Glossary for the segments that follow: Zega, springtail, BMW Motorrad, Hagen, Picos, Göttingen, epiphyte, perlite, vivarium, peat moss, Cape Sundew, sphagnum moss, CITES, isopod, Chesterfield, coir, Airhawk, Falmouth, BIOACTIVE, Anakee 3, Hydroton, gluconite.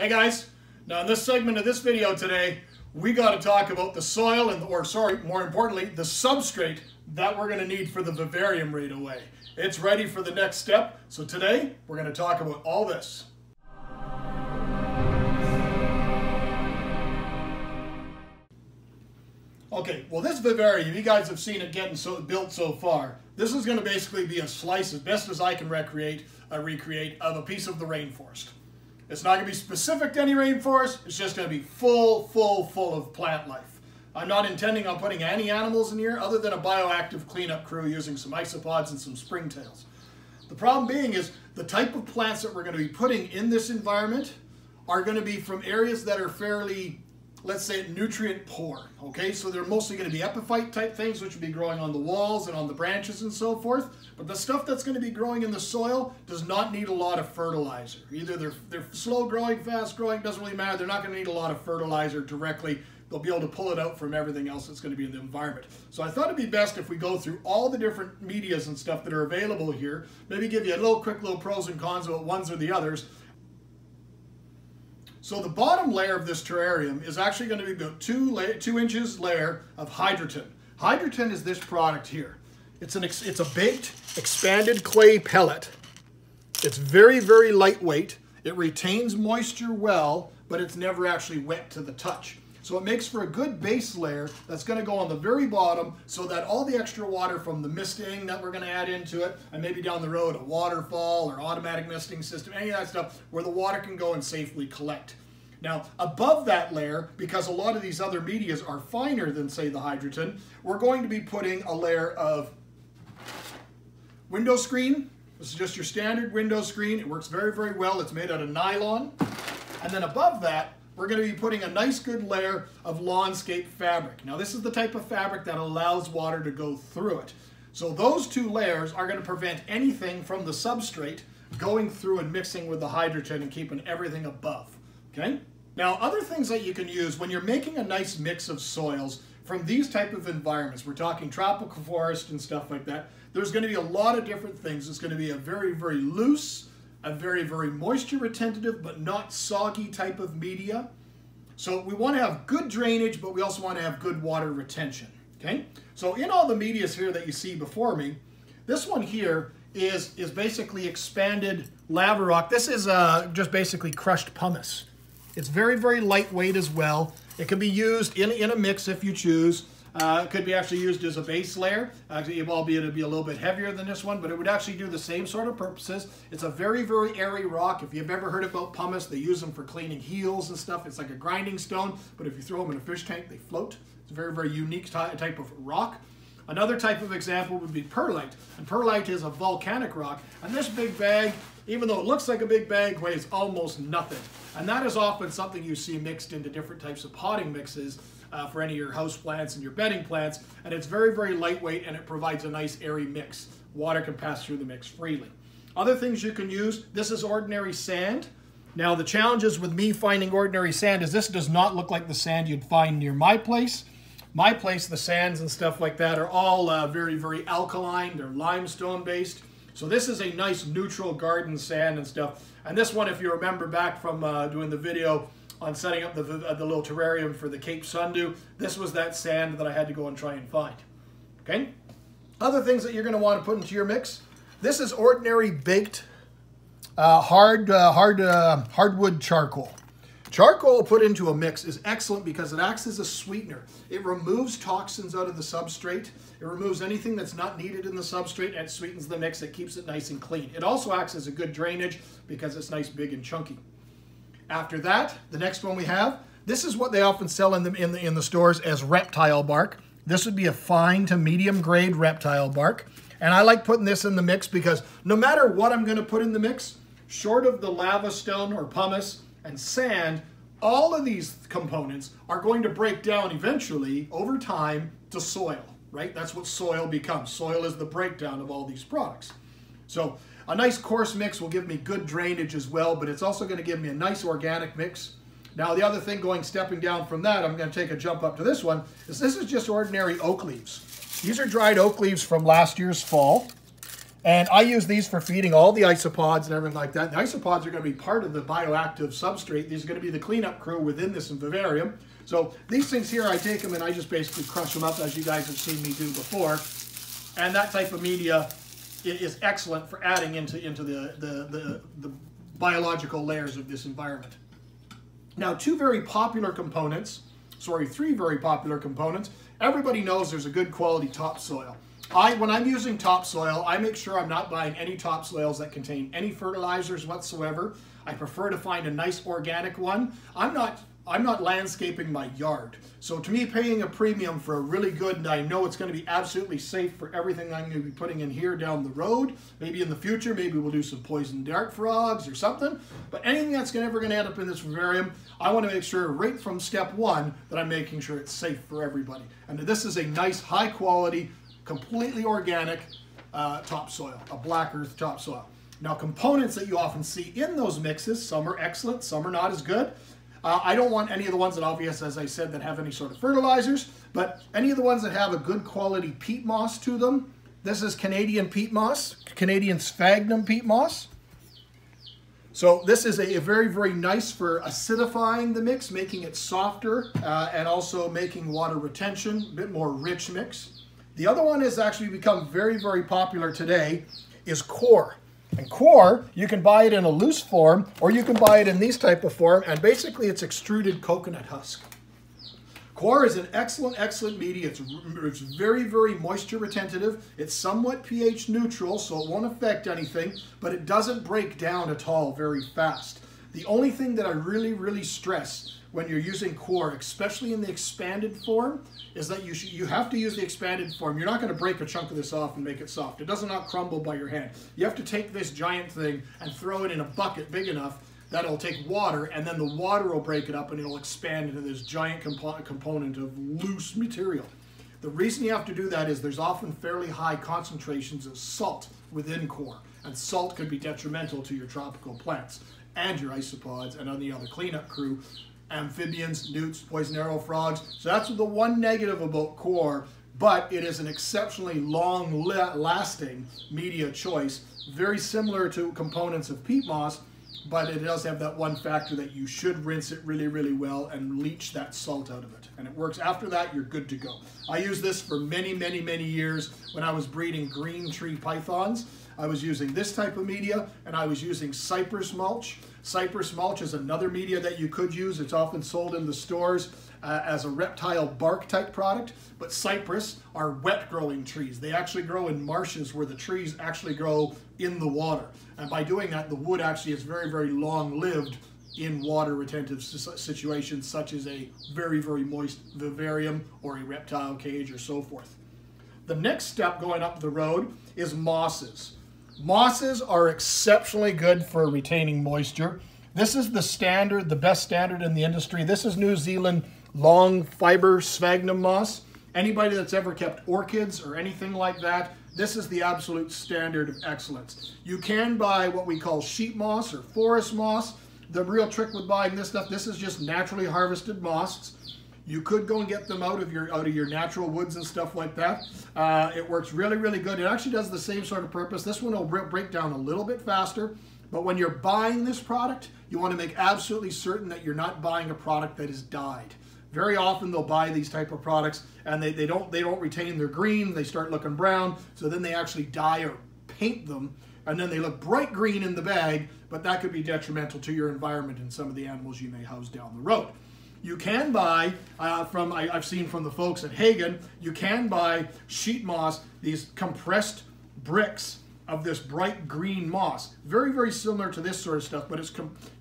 Hey guys, now in this segment of this video today, we got to talk about the soil and, more importantly, the substrate that we're going to need for the vivarium right away. It's ready for the next step. So today, we're going to talk about all this. Okay, well this vivarium, you guys have seen it getting built so far. This is going to basically be a slice, as best as I can recreate, of a piece of the rainforest. It's not going to be specific to any rainforest, it's just going to be full of plant life. I'm not intending on putting any animals in here other than a bioactive cleanup crew using some isopods and some springtails. The problem being is the type of plants that we're going to be putting in this environment are going to be from areas that are fairly, let's say, nutrient poor, okay? So they're mostly going to be epiphyte type things, which will be growing on the walls and on the branches and so forth. But the stuff that's going to be growing in the soil does not need a lot of fertilizer. Either they're slow growing, fast growing, doesn't really matter. They're not going to need a lot of fertilizer directly. They'll be able to pull it out from everything else that's going to be in the environment. So I thought it'd be best if we go through all the different medias and stuff that are available here, maybe give you a quick little pros and cons about ones or the others. So the bottom layer of this terrarium is actually going to be about 2 inches layer of Hydroton. Hydroton is this product here. It's a baked, expanded clay pellet. It's very, very lightweight. It retains moisture well, but it's never actually wet to the touch. So it makes for a good base layer that's going to go on the very bottom so that all the extra water from the misting that we're going to add into it, and maybe down the road a waterfall or automatic misting system, any of that stuff, where the water can go and safely collect. Now, above that layer, because a lot of these other medias are finer than, say, the Hydroton, we're going to be putting a layer of window screen. This is just your standard window screen. It works very, very well. It's made out of nylon. And then above that, we're going to be putting a nice good layer of lawnscape fabric. Now this is the type of fabric that allows water to go through it. So those two layers are going to prevent anything from the substrate going through and mixing with the Hydroton and keeping everything above. Okay? Now other things that you can use when you're making a nice mix of soils from these type of environments, we're talking tropical forest and stuff like that, there's going to be a lot of different things. It's going to be a very, very loose, a very, very moisture retentive, but not soggy type of media. So we want to have good drainage, but we also want to have good water retention, okay? So in all the medias here that you see before me, this one here is basically expanded lava rock. This is just basically crushed pumice. It's very, very lightweight as well. It can be used in a mix if you choose. It could be actually used as a base layer, albeit it'd be a little bit heavier than this one, but it would actually do the same sort of purposes. It's a very, very airy rock. If you've ever heard about pumice, they use them for cleaning heels and stuff. It's like a grinding stone, but if you throw them in a fish tank, they float. It's a very, very unique type of rock. Another type of example would be perlite, and perlite is a volcanic rock, and this big bag, even though it looks like a big bag, weighs almost nothing. And that is often something you see mixed into different types of potting mixes for any of your house plants and your bedding plants, and it's very, very lightweight, and it provides a nice airy mix. Water can pass through the mix freely. Other things you can use, this is ordinary sand. Now the challenges with me finding ordinary sand is this does not look like the sand you'd find near my place. My place, the sands and stuff like that are all very, very alkaline. They're limestone based. So this is a nice neutral garden sand and stuff. And this one, if you remember back from doing the video on setting up the little terrarium for the Cape Sundew, this was that sand that I had to go and try and find. Okay? Other things that you're going to want to put into your mix. This is ordinary baked hardwood charcoal. Charcoal put into a mix is excellent because it acts as a sweetener. It removes toxins out of the substrate. It removes anything that's not needed in the substrate, and it sweetens the mix. It keeps it nice and clean. It also acts as a good drainage because it's nice, big, and chunky. After that, the next one we have, this is what they often sell in the stores as reptile bark. This would be a fine to medium grade reptile bark. And I like putting this in the mix because no matter what I'm going to put in the mix, short of the lava stone or pumice and sand, all of these components are going to break down eventually over time to soil, right? That's what soil becomes. Soil is the breakdown of all these products. So a nice coarse mix will give me good drainage as well, but it's also going to give me a nice organic mix. Now the other thing stepping down from that, I'm going to take a jump up to this one, is this is just ordinary oak leaves. These are dried oak leaves from last year's fall. And I use these for feeding all the isopods and everything like that. The isopods are going to be part of the bioactive substrate. These are going to be the cleanup crew within this vivarium. So these things here, I take them and I just basically crush them up, as you guys have seen me do before. And that type of media is excellent for adding into the biological layers of this environment. Now, three very popular components. Everybody knows there's a good quality topsoil. When I'm using topsoil, I make sure I'm not buying any topsoils that contain any fertilizers whatsoever. I prefer to find a nice organic one. I'm not landscaping my yard. So to me, paying a premium for a really good, and I know it's going to be absolutely safe for everything I'm going to be putting in here down the road. Maybe in the future, maybe we'll do some poison dart frogs or something. But anything that's ever going to end up in this vivarium, I want to make sure right from step one that I'm making sure it's safe for everybody. And this is a nice, high quality, completely organic topsoil, a black earth topsoil. Now, components that you often see in those mixes, some are excellent, some are not as good. I don't want any of the ones that obvious, as I said, that have any sort of fertilizers, but any of the ones that have a good quality peat moss to them. This is Canadian peat moss, Canadian sphagnum peat moss. So this is a very, very nice for acidifying the mix, making it softer, and also making water retention, a bit more rich mix. The other one has actually become very, very popular today is coir. And coir, you can buy it in a loose form, or you can buy it in these type of form, and basically it's extruded coconut husk. Coir is an excellent, excellent media. It's very, very moisture retentive. It's somewhat pH neutral, so it won't affect anything, but it doesn't break down at all very fast. The only thing that I really, really stress when you're using coir, especially in the expanded form, is that you have to use the expanded form. You're not going to break a chunk of this off and make it soft. It does not crumble by your hand. You have to take this giant thing and throw it in a bucket big enough that it'll take water, and then the water will break it up and it'll expand into this giant component of loose material. The reason you have to do that is there's often fairly high concentrations of salt within coir, and salt could be detrimental to your tropical plants and your isopods and any other cleanup crew, amphibians, newts, poison arrow frogs. So that's the one negative about coir, but it is an exceptionally long-lasting media choice, very similar to components of peat moss, but it does have that one factor that you should rinse it really, really well and leach that salt out of it. And it works. After that, you're good to go. I used this for many, many, many years when I was breeding green tree pythons. I was using this type of media, and I was using cypress mulch. Cypress mulch is another media that you could use. It's often sold in the stores as a reptile bark type product, but cypress are wet growing trees. They actually grow in marshes where the trees actually grow in the water. And by doing that, the wood actually is very, very long lived in water retentive situations, such as a very, very moist vivarium or a reptile cage or so forth. The next step going up the road is mosses. Mosses are exceptionally good for retaining moisture. This is the standard, the best standard in the industry. This is New Zealand long fiber sphagnum moss. Anybody that's ever kept orchids or anything like that, this is the absolute standard of excellence. You can buy what we call sheep moss or forest moss. The real trick with buying this stuff, this is just naturally harvested mosses. You could go and get them out of your natural woods and stuff like that. It works really, really good. It actually does the same sort of purpose. This one will break down a little bit faster, but when you're buying this product, you want to make absolutely certain that you're not buying a product that is dyed. Very often they'll buy these type of products and they don't retain their green. They start looking brown, so then they actually dye or paint them, and then they look bright green in the bag, but that could be detrimental to your environment and some of the animals you may house down the road. You can buy, I've seen from the folks at Hagen, you can buy sheet moss, these compressed bricks of this bright green moss. Very, very similar to this sort of stuff, but it's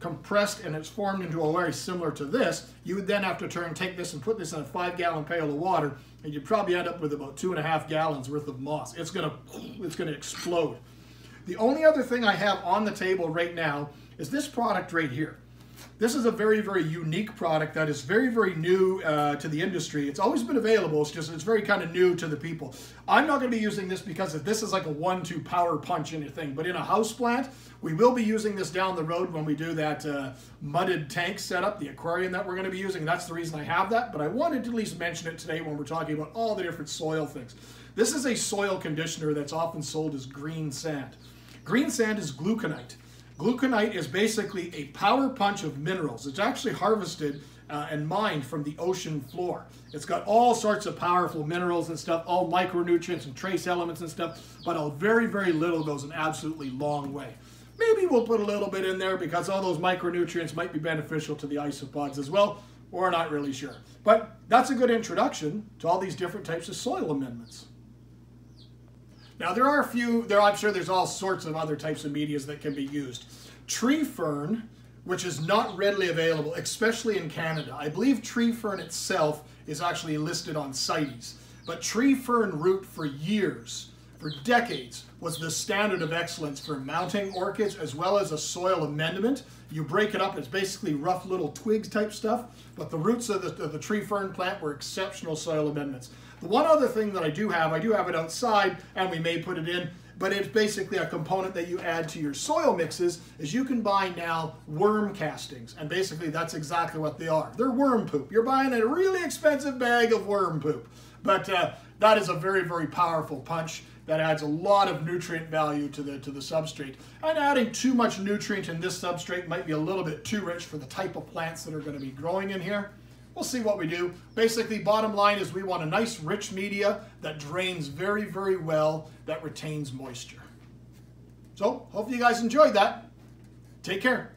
compressed and it's formed into a very similar to this. You would then have to take this and put this in a 5-gallon pail of water, and you'd probably end up with about 2.5 gallons worth of moss. It's gonna explode. The only other thing I have on the table right now is this product right here. This is a very, very unique product that is very, very new to the industry. It's always been available. It's just, it's very kind of new to the people. I'm not going to be using this because this is like a 1-2 power punch in a thing. But in a houseplant, we will be using this down the road when we do that mudded tank setup, the aquarium that we're going to be using. That's the reason I have that. But I wanted to at least mention it today when we're talking about all the different soil things. This is a soil conditioner that's often sold as green sand. Green sand is gluconite. Gluconite is basically a power punch of minerals. It's actually harvested and mined from the ocean floor. It's got all sorts of powerful minerals and stuff, all micronutrients and trace elements and stuff, but a very, very little goes an absolutely long way. Maybe we'll put a little bit in there because all those micronutrients might be beneficial to the isopods as well. We're not really sure. But that's a good introduction to all these different types of soil amendments. Now there are a few, I'm sure there's all sorts of other types of medias that can be used. Tree fern, which is not readily available, especially in Canada. I believe tree fern itself is actually listed on CITES. But tree fern root for years, for decades, was the standard of excellence for mounting orchids as well as a soil amendment. You break it up, it's basically rough little twigs type stuff, but the roots of the tree fern plant were exceptional soil amendments. The one other thing that I do have it outside and we may put it in, but it's basically a component that you add to your soil mixes, is you can buy now worm castings. And basically that's exactly what they are. They're worm poop. You're buying a really expensive bag of worm poop. But that is a very, very powerful punch that adds a lot of nutrient value to the substrate. And adding too much nutrient in this substrate might be a little bit too rich for the type of plants that are going to be growing in here. We'll see what we do. Basically, bottom line is we want a nice rich media that drains very, very well, that retains moisture. So, hopefully you guys enjoyed that. Take care.